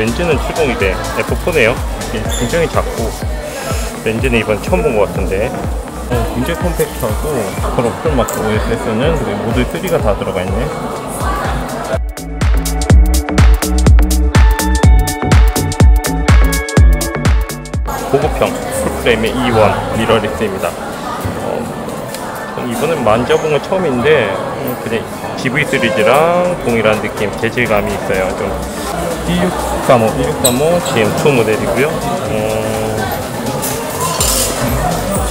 렌즈는 70인데 f4네요. 굉장히 작고, 렌즈는 이번 처음 본 것 같은데 굉장히 컴팩트하고, 앞으로 어플마트 OS에서는 모듈 3가 다 들어가 있네. 고급형 풀프레임의 E1 미러리스입니다. 이번엔 만져본 건 처음인데 그냥 GV 시리즈랑 동일한 느낌, 재질감이 있어요. 좀 1635GM2 모델이고요.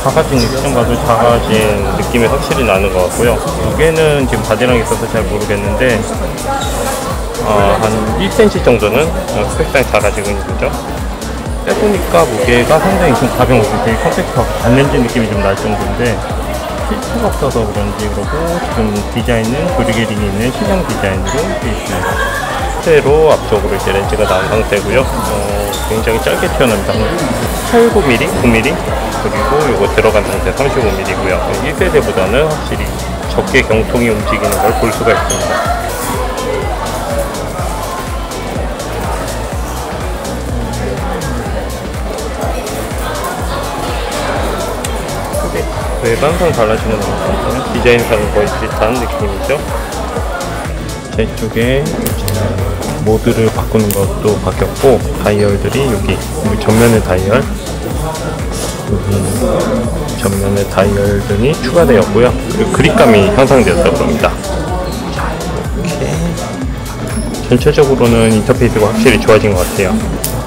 작아진 느낌이 확실히 나는 것 같고요. 무게는 지금 바디랑 있어서 잘 모르겠는데 한 1cm 정도는 스펙상 작아지고 있는 거죠. 빼보니까 무게가 상당히 좀 가벼운 것 같아요. 되게 컴팩트하고 단렌즈 느낌이 좀 날 정도인데 필터가 없어서 그런지 그러고, 지금 디자인은 브리게링이 있는 신형 디자인으로 되어 있습니다. 실제로 앞쪽으로 이제 렌즈가 나온 상태고요. 굉장히 짧게 튀어나옵니다. 15mm, 9mm, 그리고 요거 들어간 상태 35mm고요. 1세대보다는 확실히 적게 경통이 움직이는 걸 볼 수가 있습니다. 외관상 달라지는 것같아요. 디자인상은 거의 비슷한 느낌이죠. 제 쪽에 모드를 바꾸는 것도 바뀌었고, 다이얼들이 여기 전면에 다이얼, 여기 전면에 다이얼들이 추가되었고요. 그리고 그립감이 향상되었다고 합니다. 자, 이렇게 전체적으로는 인터페이스가 확실히 좋아진 것 같아요.